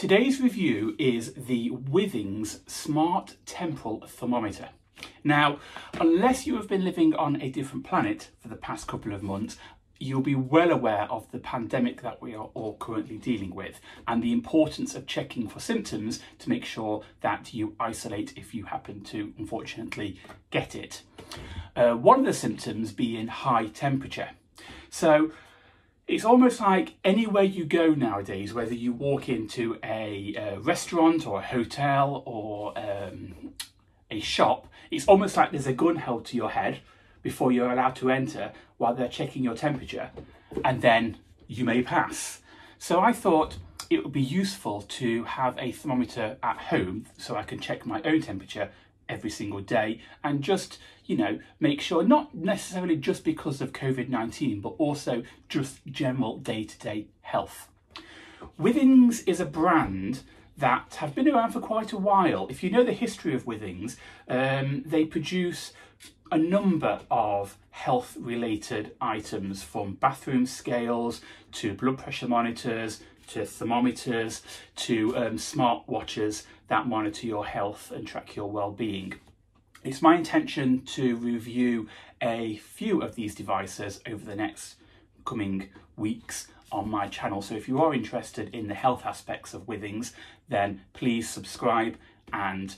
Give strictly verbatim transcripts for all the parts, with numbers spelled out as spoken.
Today's review is the Withings Smart Temporal Thermometer. Now, unless you have been living on a different planet for the past couple of months, you'll be well aware of the pandemic that we are all currently dealing with and the importance of checking for symptoms to make sure that you isolate if you happen to, unfortunately, get it. Uh, one of the symptoms being high temperature. So it's almost like anywhere you go nowadays, whether you walk into a, a restaurant or a hotel or um, a shop, it's almost like there's a gun held to your head before you're allowed to enter while they're checking your temperature, and then you may pass. So I thought it would be useful to have a thermometer at home so I can check my own temperature every single day and just, you know, make sure, not necessarily just because of COVID nineteen, but also just general day-to-day health. Withings is a brand that have been around for quite a while. If you know the history of Withings, um, they produce a number of health-related items, from bathroom scales to blood pressure monitors to thermometers to um, smart watches that monitor your health and track your well-being. It's my intention to review a few of these devices over the next coming weeks on my channel, so if you are interested in the health aspects of Withings, then please subscribe and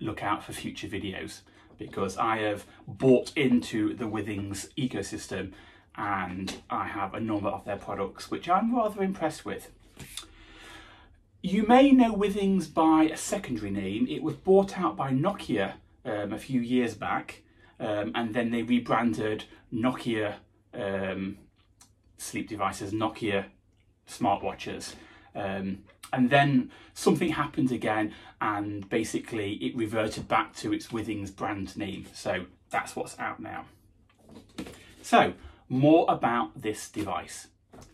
look out for future videos, because I have bought into the Withings ecosystem and I have a number of their products which I'm rather impressed with. You may know Withings by a secondary name. It was bought out by Nokia um, a few years back, um, and then they rebranded Nokia um, sleep devices, Nokia smartwatches. Um, and then something happened again and basically it reverted back to its Withings brand name. So that's what's out now. So more about this device.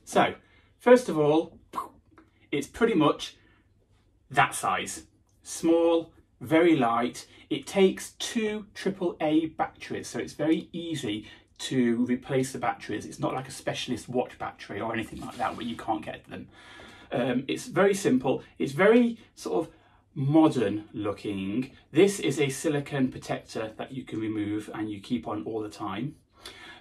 So first of all, it's pretty much that size. Small, very light. It takes two triple A batteries, so it's very easy to replace the batteries. It's not like a specialist watch battery or anything like that where you can't get them. Um, it's very simple. It's very sort of modern looking. This is a silicone protector that you can remove and you keep on all the time.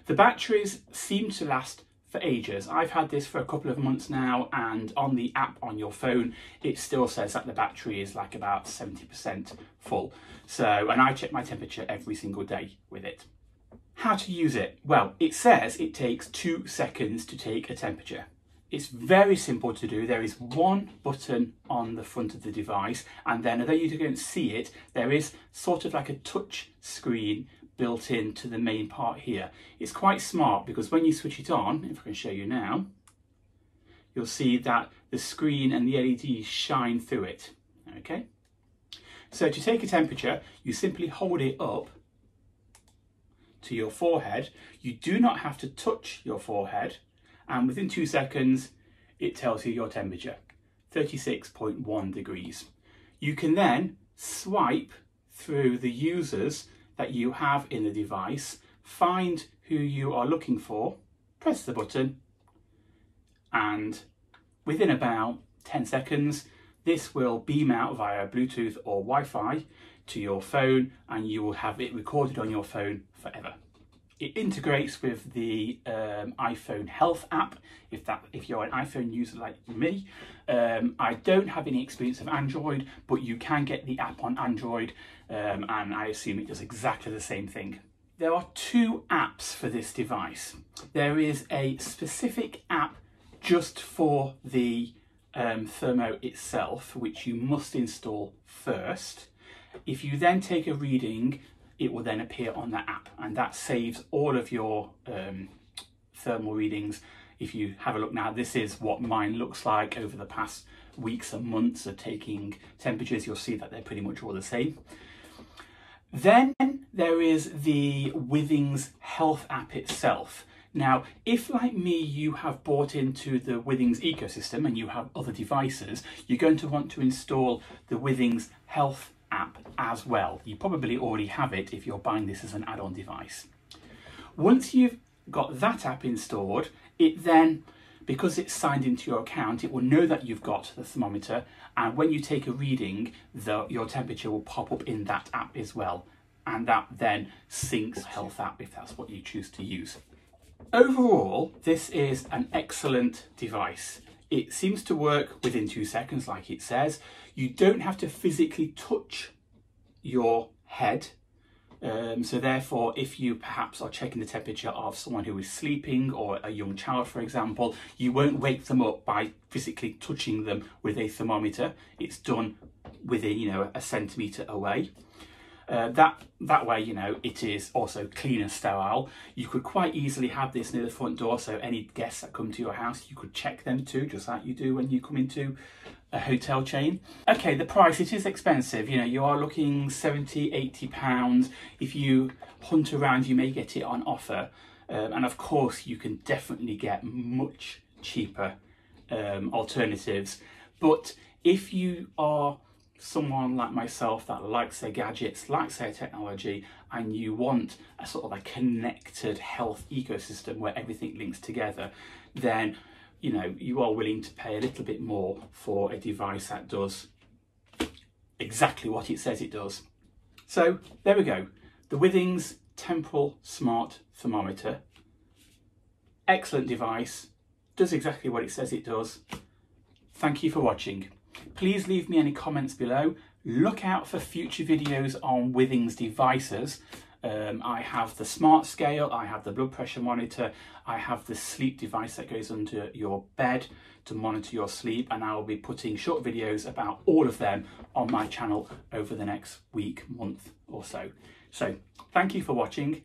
The batteries seem to last for ages. I've had this for a couple of months now, and on the app on your phone it still says that the battery is like about seventy percent full. So, and I check my temperature every single day with it. How to use it? Well, it says it takes two seconds to take a temperature. It's very simple to do. There is one button on the front of the device, and then although you don't see it, there is sort of like a touch screen built into the main part here. It's quite smart because when you switch it on, if I can show you now, you'll see that the screen and the L E Ds shine through it. Okay. So to take a temperature, you simply hold it up to your forehead. You do not have to touch your forehead, and within two seconds it tells you your temperature, thirty-six point one degrees. You can then swipe through the users that you have in the device, find who you are looking for, press the button, and within about ten seconds this will beam out via Bluetooth or Wi-Fi to your phone, and you will have it recorded on your phone forever. It integrates with the um, iPhone Health app, if that if you're an iPhone user like me. Um, I don't have any experience of Android, but you can get the app on Android, um, and I assume it does exactly the same thing. There are two apps for this device. There is a specific app just for the um, thermo itself, which you must install first. If you then take a reading, it will then appear on that app, and that saves all of your um, thermal readings. If you have a look now, this is what mine looks like over the past weeks and months of taking temperatures. You'll see that they're pretty much all the same. Then there is the Withings Health app itself. Now, if like me, you have bought into the Withings ecosystem and you have other devices, you're going to want to install the Withings Health app as well. You probably already have it if you're buying this as an add-on device. Once you've got that app installed, it then because it's signed into your account, it will know that you've got the thermometer, and when you take a reading, the, your temperature will pop up in that app as well. And that then syncs Health app if that's what you choose to use. Overall, this is an excellent device. It seems to work within two seconds, like it says. You don't have to physically touch your head. Um, so therefore, if you perhaps are checking the temperature of someone who is sleeping or a young child, for example, you won't wake them up by physically touching them with a thermometer. It's done within, you know, a centimetre away. Uh, that that way, you know, it is also clean and sterile. You could quite easily have this near the front door, so any guests that come to your house, you could check them too, just like you do when you come into a hotel chain. Okay, the price, it is expensive. You know, you are looking seventy, eighty pounds. If you hunt around, you may get it on offer. Um, and of course, you can definitely get much cheaper um, alternatives. But if you are someone like myself that likes their gadgets, likes their technology, and you want a sort of a connected health ecosystem where everything links together, then, you know, you are willing to pay a little bit more for a device that does exactly what it says it does. So there we go. The Withings Temporal Smart Thermometer. Excellent device. Does exactly what it says it does. Thank you for watching. Please leave me any comments below. Look out for future videos on Withings devices. Um, I have the smart scale, I have the blood pressure monitor, I have the sleep device that goes under your bed to monitor your sleep, and I will be putting short videos about all of them on my channel over the next week, month or so. So thank you for watching.